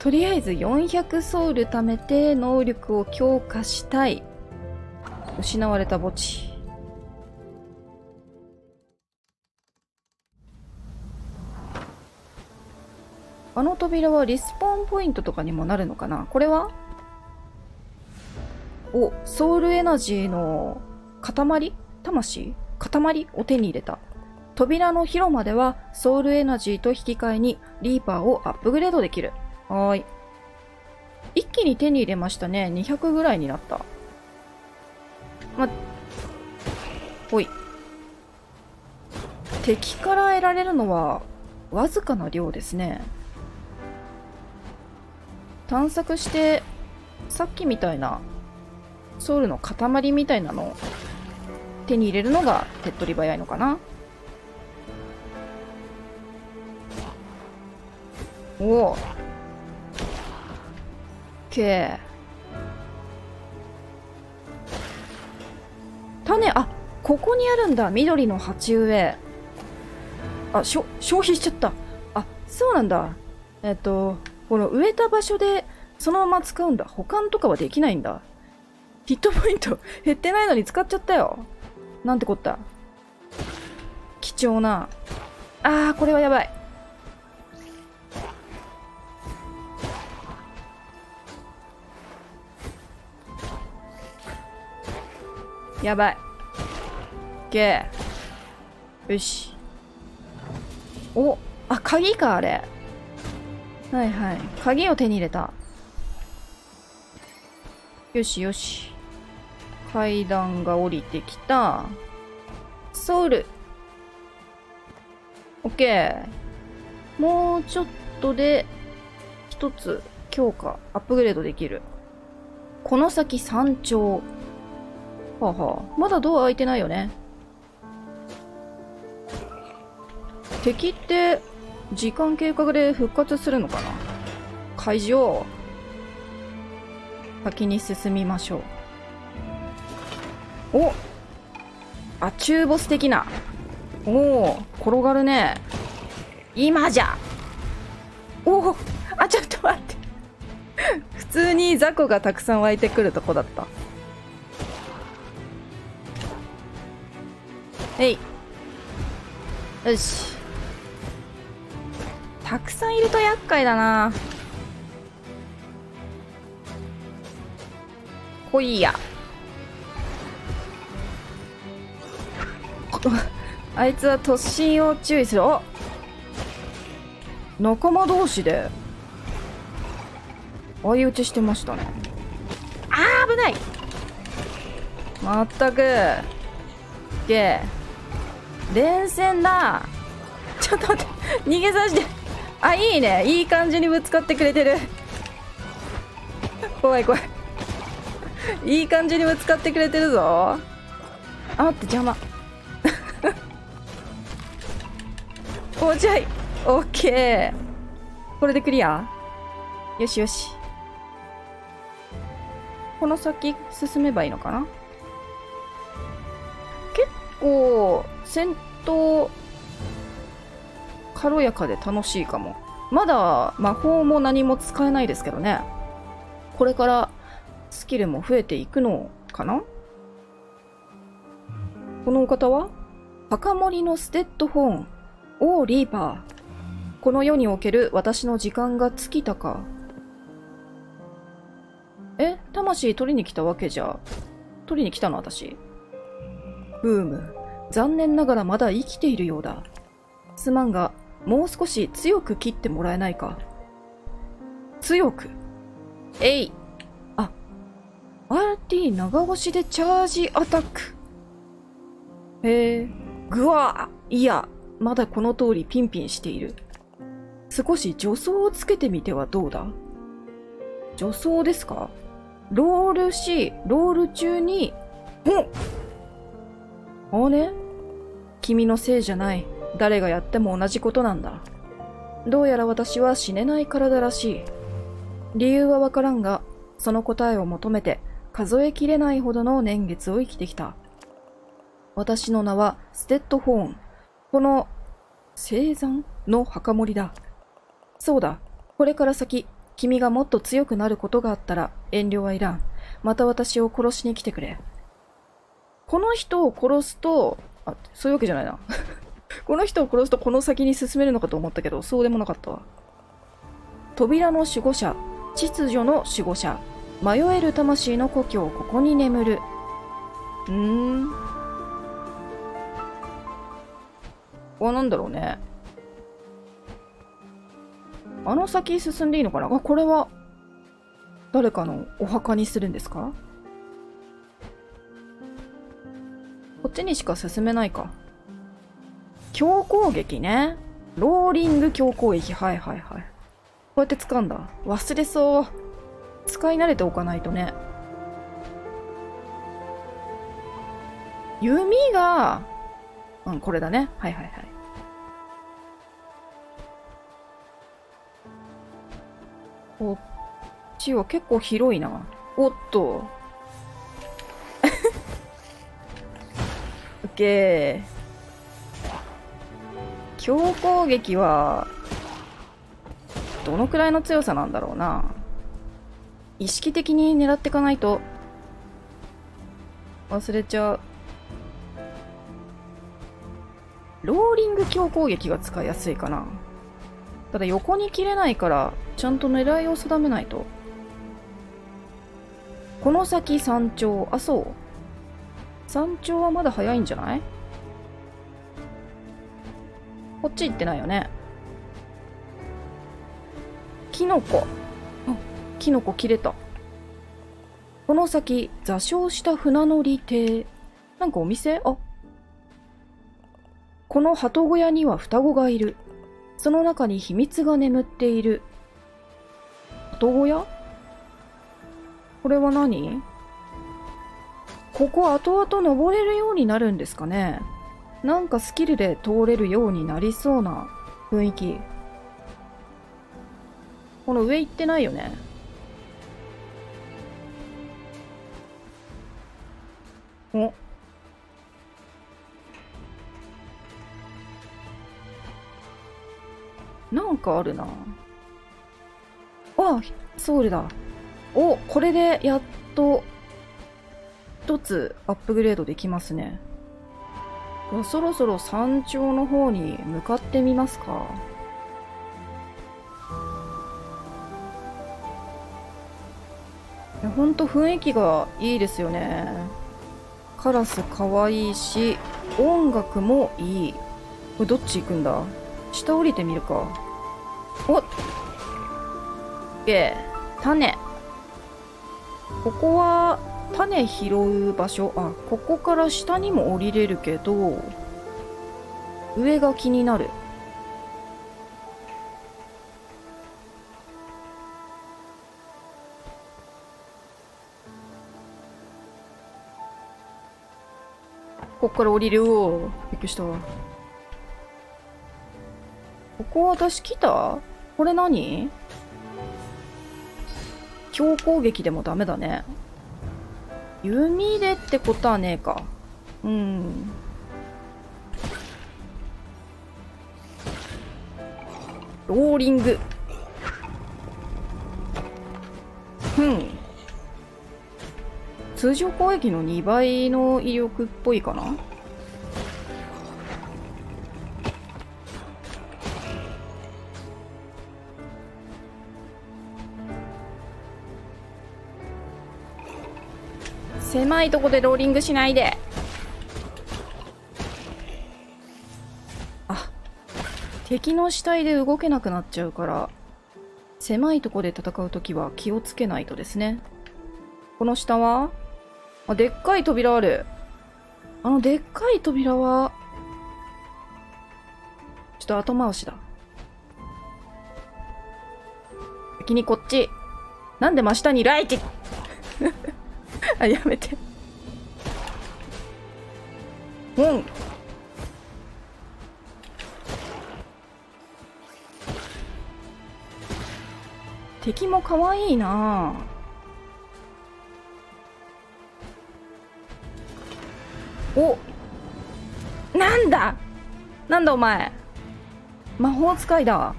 とりあえず400ソウル貯めて能力を強化したい。失われた墓地。あの扉はリスポーンポイントとかにもなるのかな。これはお、ソウルエナジーの塊、魂、塊を手に入れた。扉の広間ではソウルエナジーと引き換えにリーパーをアップグレードできる。はーい。一気に手に入れましたね。200ぐらいになった。ほい。敵から得られるのはわずかな量ですね。探索してさっきみたいなソウルの塊みたいなのを手に入れるのが手っ取り早いのかな。おお。OK。種、あ、ここにあるんだ。緑の鉢植え。あ、消費しちゃった。あ、そうなんだ。この植えた場所でそのまま使うんだ。保管とかはできないんだ。ヒットポイント減ってないのに使っちゃったよ。なんてこった。貴重な。あー、これはやばい。やばい。OK。よし。お、あ、鍵か、あれ。はいはい。鍵を手に入れた。よしよし。階段が降りてきた。ソウル。OK。もうちょっとで、一つ強化、アップグレードできる。この先山頂。はあはあ、まだドア開いてないよね。敵って時間経過で復活するのかな。会場先に進みましょう。おあ、中ボス的な。おお、転がるね。今じゃ。おお、あ、ちょっと待って普通に雑魚がたくさん湧いてくるとこだった。えい。よし。たくさんいると厄介だな。ほいや。あいつは突進を注意する。お、仲間同士で相打ちしてましたね。あー、危ない。まったく。ゲー。連戦だ。ちょっと待って逃げさせて。あ、いいね、いい感じにぶつかってくれてる。怖い怖いいい感じにぶつかってくれてるぞ。あ、待って、邪魔おじゃい。オッケー、これでクリア。よしよし。この先進めばいいのかな。結構戦闘軽やかで楽しいかも。まだ魔法も何も使えないですけどね。これからスキルも増えていくのかな。このお方は高森のステッドホーン。おー、リーパー。この世における私の時間が尽きたか。え、魂取りに来たわけじゃ。取りに来たの私。ブーム。残念ながらまだ生きているようだ。すまんが、もう少し強く切ってもらえないか。強く。えい。あ、RT 長押しでチャージアタック。へえ、ぐわー。いや、まだこの通りピンピンしている。少し助走をつけてみてはどうだ。助走ですか。ロールし、ロール中に、おっ、あね、君のせいじゃない。誰がやっても同じことなんだ。どうやら私は死ねない体らしい。理由はわからんが、その答えを求めて数えきれないほどの年月を生きてきた。私の名はステッドホーン。この青山の墓守だ。そうだ、これから先、君がもっと強くなることがあったら遠慮はいらん。また私を殺しに来てくれ。この人を殺すと、あ、そういうわけじゃないな。この人を殺すとこの先に進めるのかと思ったけど、そうでもなかったわ。扉の守護者、秩序の守護者、迷える魂の故郷、ここに眠る。あ、なんだろうね。あの先進んでいいのかなあ、これは、誰かのお墓にするんですか？こっちにしか進めないか。強攻撃ね。ローリング強攻撃。はいはいはい。こうやって掴んだ。忘れそう。使い慣れておかないとね。弓が、うん、これだね。はいはいはい。こっちは結構広いな。おっと。オッケー。強攻撃は、どのくらいの強さなんだろうな。意識的に狙っていかないと、忘れちゃう。ローリング強攻撃が使いやすいかな。ただ横に切れないから、ちゃんと狙いを定めないと。この先山頂。あ、そう。山頂はまだ早いんじゃない？こっち行ってないよね。キノコ。あ、キノコ切れた。この先、座礁した船乗り艇。なんかお店？あ。この鳩小屋には双子がいる。その中に秘密が眠っている。鳩小屋？これは何？ここ後々登れるようになるんですかね。なんかスキルで通れるようになりそうな雰囲気。この上行ってないよね。お。なんかあるな。あ、ソウルだ。お、これでやっと一つアップグレードできますね。そろそろ山頂の方に向かってみますか。ほんと雰囲気がいいですよね。カラスかわいいし、音楽もいい。これどっち行くんだ？下降りてみるか。おっ！種。ここは、種拾う場所。あ、ここから下にも降りれるけど、上が気になる。ここから降りるよ。びっくりした。ここ私来た？これ何？強攻撃でもダメだね。弓でってことはねえか。うん。ローリング。うん。通常攻撃の2倍の威力っぽいかな。狭いとこでローリングしないで。あ、敵の死体で動けなくなっちゃうから狭いとこで戦うときは気をつけないとですね。この下は、あ、でっかい扉ある。あのでっかい扉はちょっと後回しだ。先にこっち。なんで真下にライチあ、やめて。うん。敵も可愛いなぁ。お、なんだなんだお前。魔法使いだ。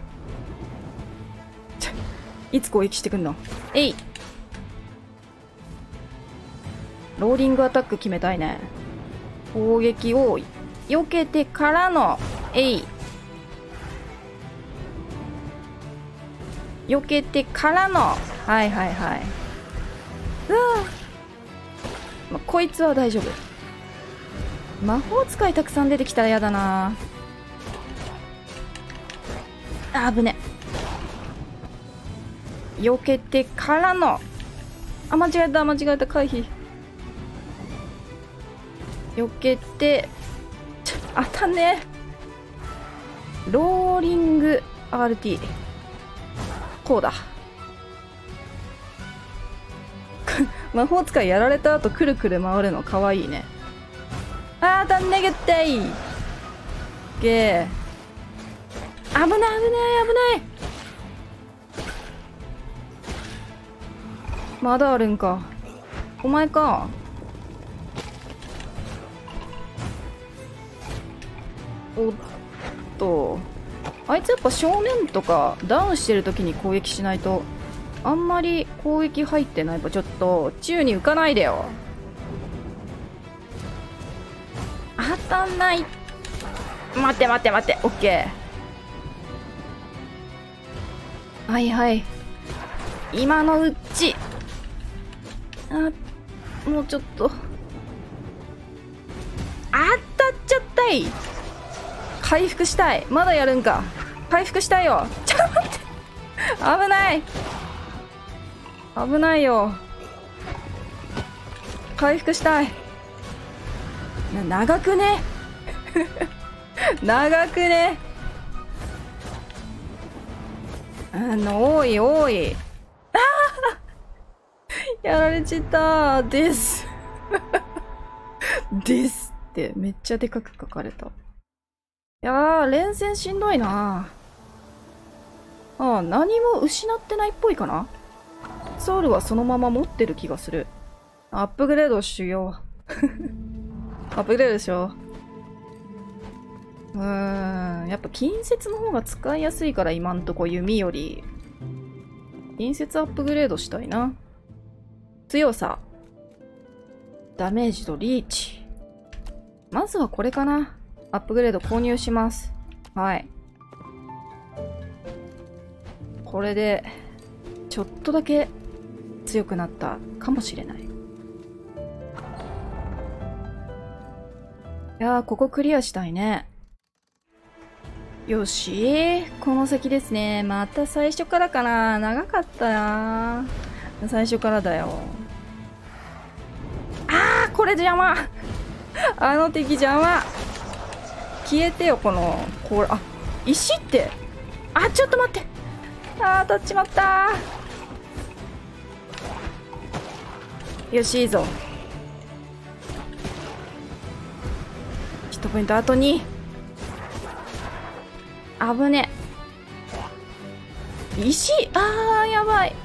いつ攻撃してくんの。えい。ローリングアタック決めたいね。攻撃を避けてからのえい。避けてからのはいはいはい。うわあ、ま、こいつは大丈夫。魔法使いたくさん出てきたら嫌だな。あぶね。避けてからの、あ、間違えた間違えた、回避。避けて、ちょ、当たんね。ローリング RT こうだ。魔法使いやられた後くるくる回るのかわいいね。あー、当たんね。げっていゲー。危ない危ない危ない。まだあるんか、お前か。おっと、あいつやっぱ正面とかダウンしてる時に攻撃しないとあんまり攻撃入ってない。ちょっと宙に浮かないでよ。当たんない。待って待って待って、オッケー。はいはい、今のうち。あ、もうちょっと。当たっちゃったい。回復したい。まだやるんか。回復したいよ。ちょっと待って。危ない。危ないよ。回復したい。長くね。長くね。おいおい。ああやられちったです。ですって、めっちゃでかく書かれた。いやー、連戦しんどいな。ああ、何も失ってないっぽいかな。ソウルはそのまま持ってる気がする。アップグレードしよう。アップグレードでしょ。やっぱ近接の方が使いやすいから、今んとこ弓より近接アップグレードしたいな。強さ、ダメージとリーチ。まずはこれかな。アップグレード購入します。はい、これでちょっとだけ強くなったかもしれない。いやー、ここクリアしたいね。よし、この先ですね。また最初からかな。長かったな。最初からだよ。あー、これ邪魔。あの敵邪魔。消えてよ、この、これ、あ、石って。あ、ちょっと待って。あー、当たっちまったー。よし、いいぞ。ヒットポイント後に。危ね。石、あー、やばい。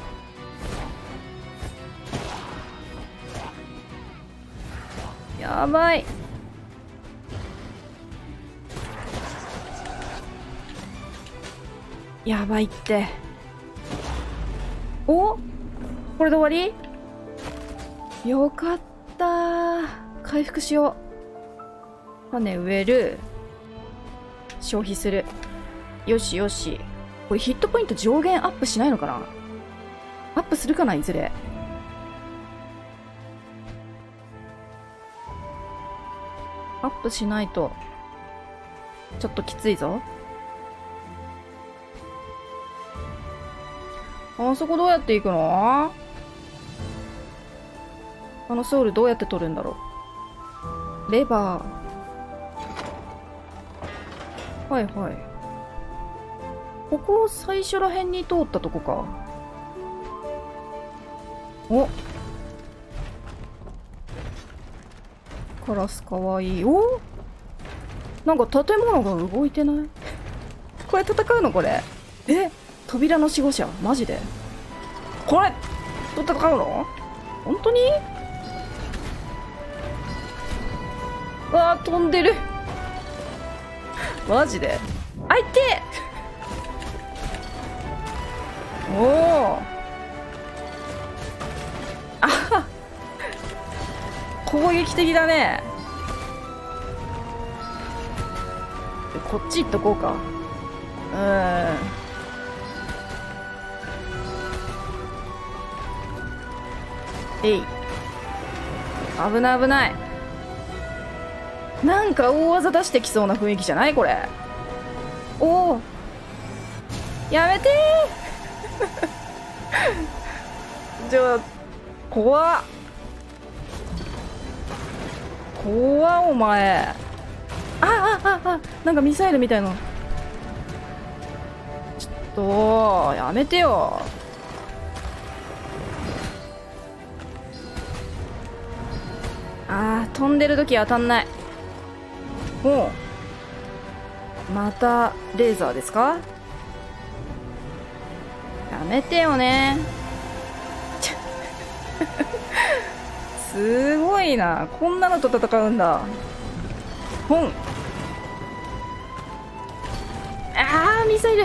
やばい。やばいって。お、これで終わり？よかったー。回復しよう。種植える。消費する。よしよし。これヒットポイント上限アップしないのかな？アップするかな、いずれ。アップしないと、ちょっときついぞ。あそこどうやって行くの？あのソウルどうやって取るんだろう。レバー。はいはい。ここ最初らへんに通ったとこか。お、カラスかわいい。お、なんか建物が動いてない。これ戦うの？これ、え、扉の守護者、マジでこれと戦うの？本当に？わー、飛んでる。マジで。あいて。おお、撃的だね。こっち行っとこうか。えい、危ない危ない。なんか大技出してきそうな雰囲気じゃないこれ。おお、やめてーじゃあ怖っ怖っお前。あ、なんかミサイルみたいな。ちょっとやめてよ。あー、飛んでる時当たんない。もうまたレーザーですか。やめてよねすごいな、こんなのと戦うんだ。本、あー、ミサイル。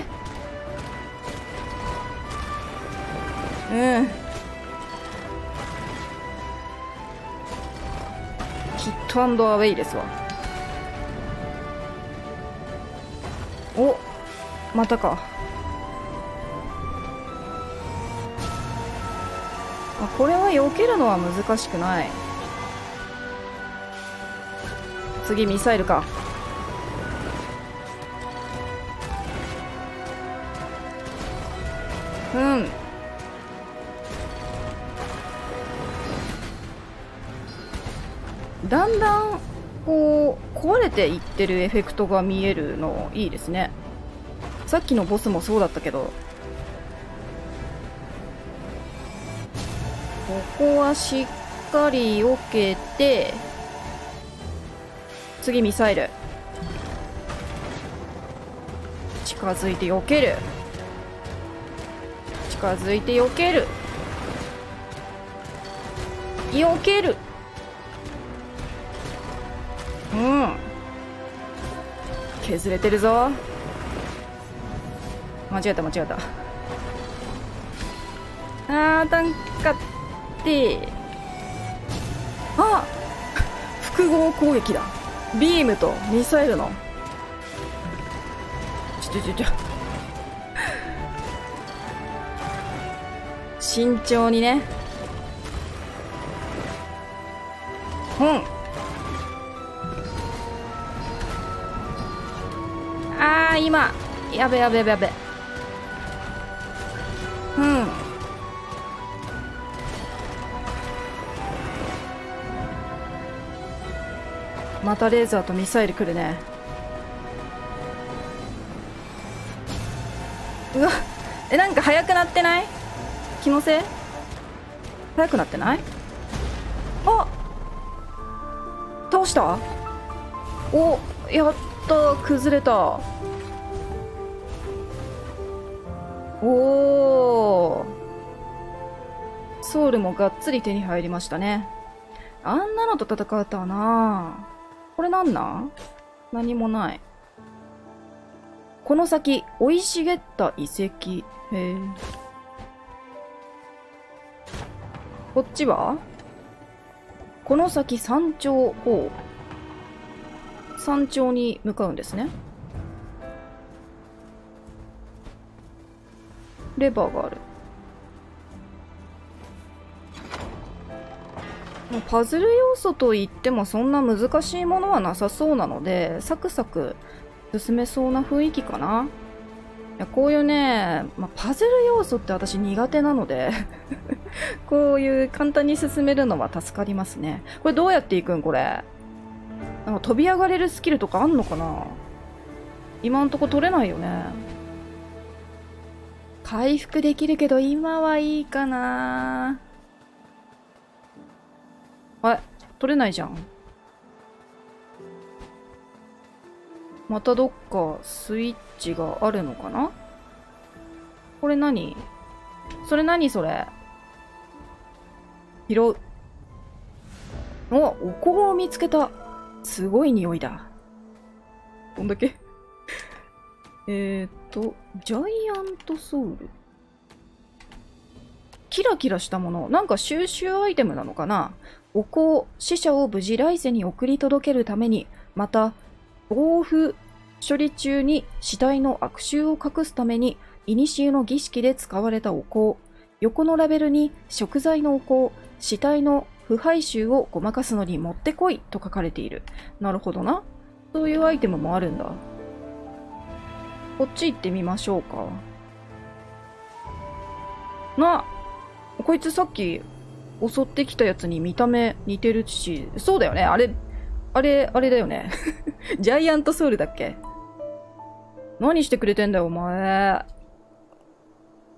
うん、ヒットアンドアウェイですわ。お、またか。これは避けるのは難しくない。次ミサイルか。うん、だんだんこう壊れていってるエフェクトが見えるのいいですね。さっきのボスもそうだったけど。ここはしっかり避けて、次ミサイル近づいて避ける、近づいて避ける、避ける。うん、削れてるぞ。間違えた間違えた。あー、タンカッで、あ、複合攻撃だ。ビームとミサイルの。ちょ慎重にね。うん。ああ、今やべやべやべやべ。うん。またレーザーとミサイル来るね。うわ、なんか速くなってない？気のせい？速くなってない？あ、倒した。お、やった、崩れた。おー、ソウルもがっつり手に入りましたね。あんなのと戦うとはな。これなんなん？何もない。この先、生い茂った遺跡。へえ。こっちは？この先、山頂を。山頂に向かうんですね。レバーがある。パズル要素といってもそんな難しいものはなさそうなので、サクサク進めそうな雰囲気かな。いや、こういうね、パズル要素って私苦手なのでこういう簡単に進めるのは助かりますね。これどうやっていくんこれ。なんか飛び上がれるスキルとかあんのかな。今んとこ取れないよね。回復できるけど今はいいかな。あれ、取れないじゃん。またどっかスイッチがあるのかな。これ何それ、何それ。拾う。お、お香を見つけた。すごい匂いだ。どんだけジャイアントソウル。キラキラしたもの。なんか収集アイテムなのかな。お香、死者を無事来世に送り届けるために、また、防腐処理中に死体の悪臭を隠すために、古の儀式で使われたお香。横のラベルに、食材のお香、死体の腐敗臭をごまかすのにもってこいと書かれている。なるほどな。そういうアイテムもあるんだ。こっち行ってみましょうか。なあ、こいつさっき襲ってきたやつに見た目似てるし、そうだよね。あれだよね。ジャイアントソウルだっけ？何してくれてんだよ、お前。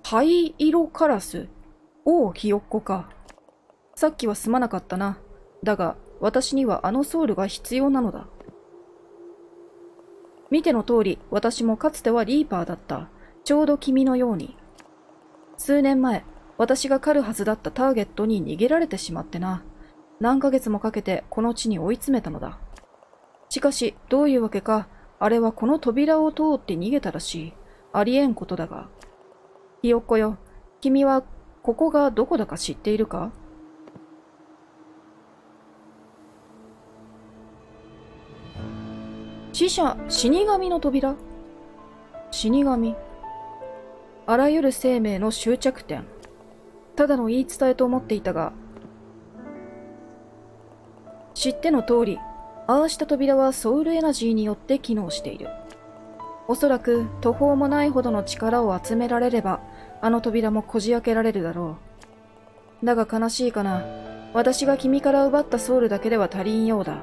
灰色カラス。おお、ひよっこか。さっきはすまなかったな。だが、私にはあのソウルが必要なのだ。見ての通り、私もかつてはリーパーだった。ちょうど君のように。数年前、私が狩るはずだったターゲットに逃げられてしまってな。何ヶ月もかけてこの地に追い詰めたのだ。しかし、どういうわけか、あれはこの扉を通って逃げたらしい。ありえんことだが。ひよっこよ、君はここがどこだか知っているか？死神の扉？死神。あらゆる生命の終着点。ただの言い伝えと思っていたが、知っての通り、ああした扉はソウルエナジーによって機能している。おそらく途方もないほどの力を集められれば、あの扉もこじ開けられるだろう。だが悲しいかな。私が君から奪ったソウルだけでは足りんようだ。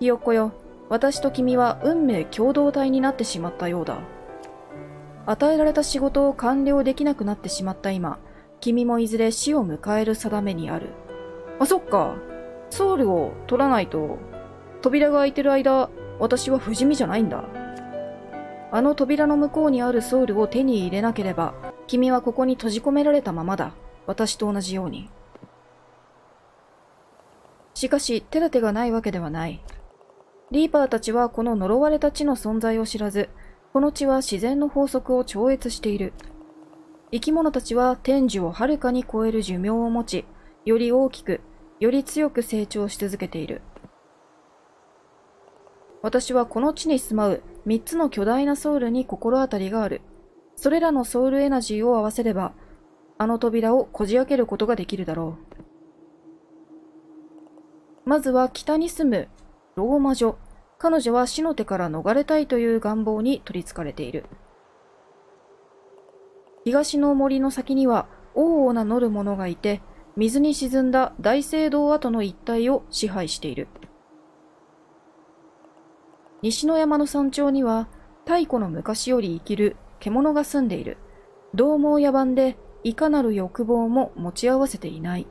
ひよっこよ、私と君は運命共同体になってしまったようだ。与えられた仕事を完了できなくなってしまった今、君もいずれ死を迎える定めにある。あ、そっか。ソウルを取らないと、扉が開いてる間、私は不死身じゃないんだ。あの扉の向こうにあるソウルを手に入れなければ、君はここに閉じ込められたままだ。私と同じように。しかし、手立てがないわけではない。リーパーたちはこの呪われた地の存在を知らず、この地は自然の法則を超越している。生き物たちは天寿をはるかに超える寿命を持ち、より大きく、より強く成長し続けている。私はこの地に住まう3つの巨大なソウルに心当たりがある。それらのソウルエナジーを合わせれば、あの扉をこじ開けることができるだろう。まずは北に住むローマ女。彼女は死の手から逃れたいという願望に取り憑かれている。東の森の先には、王を名乗る者がいて、水に沈んだ大聖堂跡の一帯を支配している。西の山の山頂には、太古の昔より生きる獣が住んでいる。獰猛野蛮で、いかなる欲望も持ち合わせていない。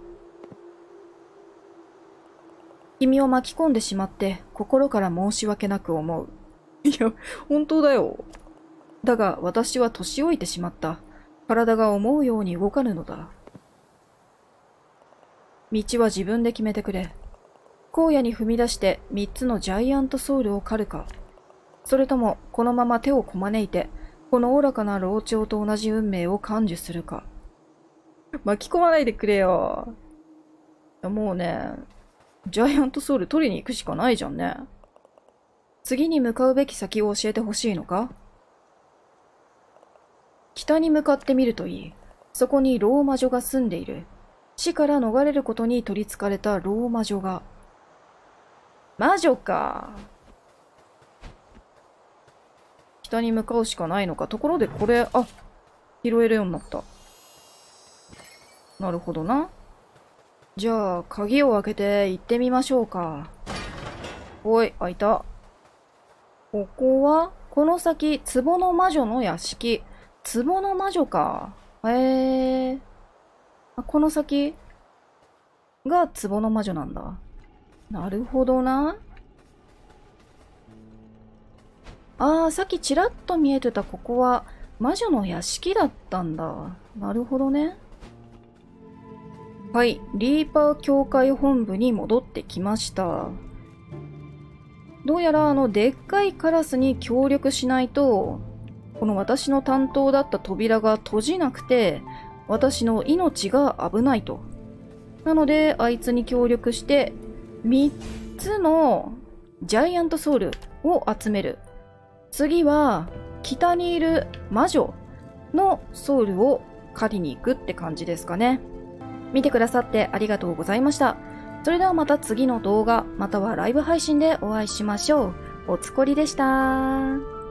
君を巻き込んでしまって心から申し訳なく思う。いや、本当だよ。だが私は年老いてしまった。体が思うように動かぬのだ。道は自分で決めてくれ。荒野に踏み出して3つのジャイアントソウルを狩るか。それともこのまま手をこまねいて、この愚かな老鳥と同じ運命を感受するか。巻き込まないでくれよ。もうね。ジャイアントソウル取りに行くしかないじゃんね。次に向かうべき先を教えてほしいのか？北に向かってみるといい。そこにローマ女が住んでいる。死から逃れることに取り憑かれたローマ女が。魔女か。北に向かうしかないのか。ところでこれ、あ、拾えるようになった。なるほどな。じゃあ、鍵を開けて行ってみましょうか。おい、開いた。ここは、この先、壺の魔女の屋敷。壺の魔女か。へえ。この先が壺の魔女なんだ。なるほどな。ああ、さっきちらっと見えてたここは、魔女の屋敷だったんだ。なるほどね。はい。リーパー教会本部に戻ってきました。どうやらでっかいカラスに協力しないと、この私の担当だった扉が閉じなくて、私の命が危ないとなのであいつに協力して3つのジャイアントソウルを集める。次は北にいる魔女のソウルを借りに行くって感じですかね。見てくださってありがとうございました。それではまた次の動画またはライブ配信でお会いしましょう。おつこりでした。